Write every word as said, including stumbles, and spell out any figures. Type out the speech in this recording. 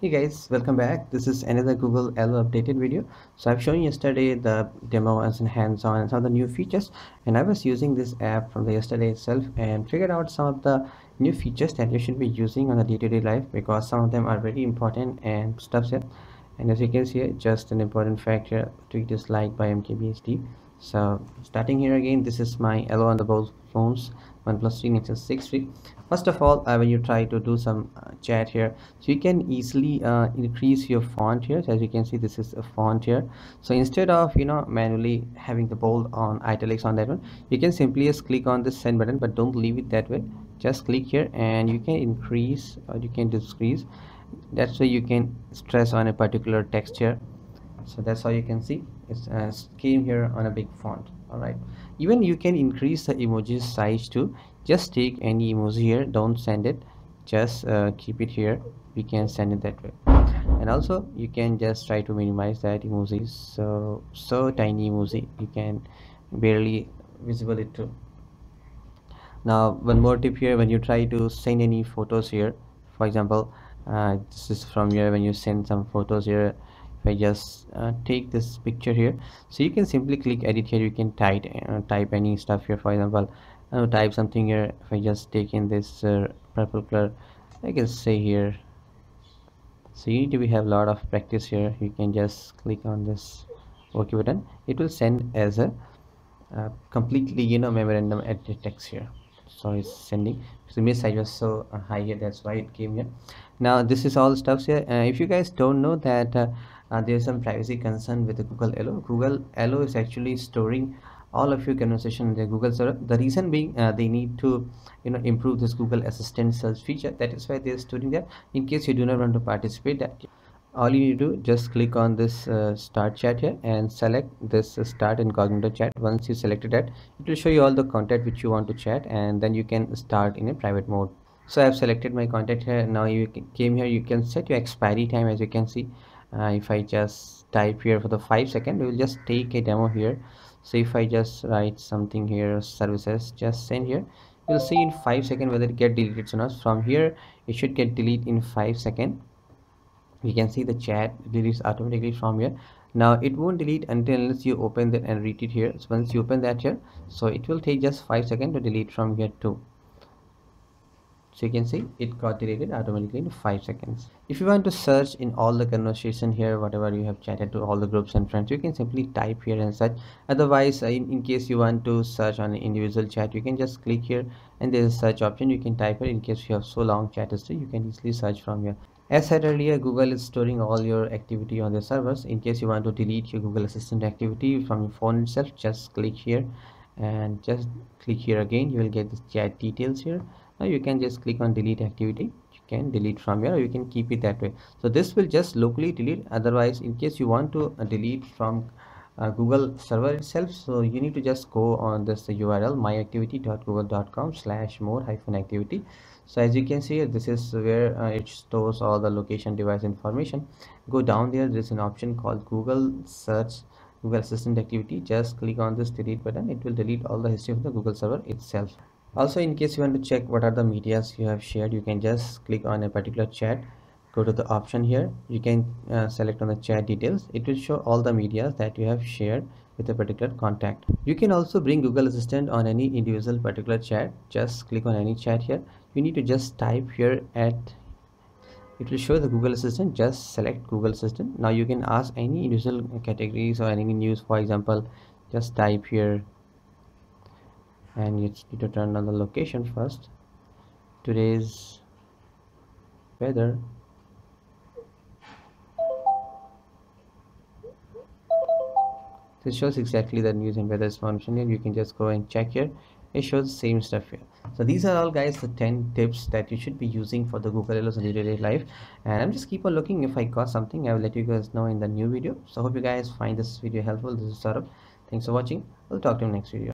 Hey guys, welcome back. This is another Google Allo updated video. So I've shown yesterday the demo as in hands-on and some of the new features, and I was using this app from the yesterday itself and figured out some of the new features that you should be using on a day-to-day life, because some of them are very important and stuff here. And as you can see, just an important factor to this like by M K B S D. So starting here again, this is my Allo on the both phones, One Plus three Nexus six three. First of all, uh, when you try to do some uh, chat here, so you can easily uh, increase your font here. So as you can see, this is a font here. So instead of you know manually having the bold on italics on that one, you can simply just click on the send button, but don't leave it that way. Just click here, and you can increase or you can decrease. That's why you can stress on a particular text here. So that's how you can see it's uh, came here on a big font. All right, even you can increase the emoji size too. Just take any emoji here, don't send it, just uh, keep it here. We can send it that way. And also you can just try to minimize that emoji, so so tiny emoji you can barely visible it too. Now one more tip here, when you try to send any photos here, for example uh, this is from here. When you send some photos here, I just uh, take this picture here, so you can simply click edit here. You can type uh, type any stuff here. For example, I'll type something here. If I just take in this uh, purple color, I can say here. So you need to be, have a lot of practice here. You can just click on this OK button. It will send as a uh, completely you know memorandum edit text here. So it's sending. So miss I was so uh, high here. That's why it came here. Now this is all stuffs here. Uh, if you guys don't know that. Uh, Uh, there is some privacy concern with the Google Allo. Google Allo is actually storing all of your conversation in the Google server. The reason being uh, they need to you know improve this Google Assistant search feature. That is why they are storing that. In case you do not want to participate, that all you need to do, just click on this uh, start chat here and select this uh, start incognito chat. Once you selected that, it will show you all the contact which you want to chat, and then you can start in a private mode. So I have selected my contact here. Now you can, came here, you can set your expiry time. As you can see, Uh, if I just type here for the five seconds, we will just take a demo here. So if I just write something here, services, just send here, you'll see in five seconds whether it get deleted or not. From here it should get deleted in five seconds. You can see the chat deletes automatically from here. Now it won't delete until unless you open that and read it here. So once you open that here, so it will take just five seconds to delete from here too. So you can see it got deleted automatically in five seconds. If you want to search in all the conversation here, whatever you have chatted to all the groups and friends, you can simply type here and search. Otherwise, in, in case you want to search on an individual chat, you can just click here and there is a search option. You can type it. In case you have so long chat history, you can easily search from here. As said earlier, Google is storing all your activity on their servers. In case you want to delete your Google Assistant activity from your phone itself, just click here and just click here again. You will get the chat details here. Now you can just click on delete activity. You can delete from here, or you can keep it that way. So this will just locally delete. Otherwise, in case you want to delete from uh, Google server itself, so you need to just go on this U R L myactivity dot google dot com slash more hyphen activity. So as you can see, this is where uh, it stores all the location device information. Go down there, there's an option called Google search Google Assistant activity. Just click on this delete button. It will delete all the history of the Google server itself. Also, in case you want to check what are the medias you have shared, you can just click on a particular chat, go to the option here, you can uh, select on the chat details. It will show all the medias that you have shared with a particular contact. You can also bring Google Assistant on any individual particular chat. Just click on any chat here. You need to just type here at, it will show the Google Assistant. Just select Google Assistant. Now you can ask any individual categories or any news. For example, just type here. And you need to turn on the location first. Today's weather. This shows exactly the news and weather function, and you can just go and check here. It shows the same stuff here. So these are all guys the ten tips that you should be using for the Google Allo day-to-day life. And I'm just keep on looking. If I got something, I will let you guys know in the new video. So hope you guys find this video helpful. This is Saurabh. Thanks for watching. We'll talk to you next video.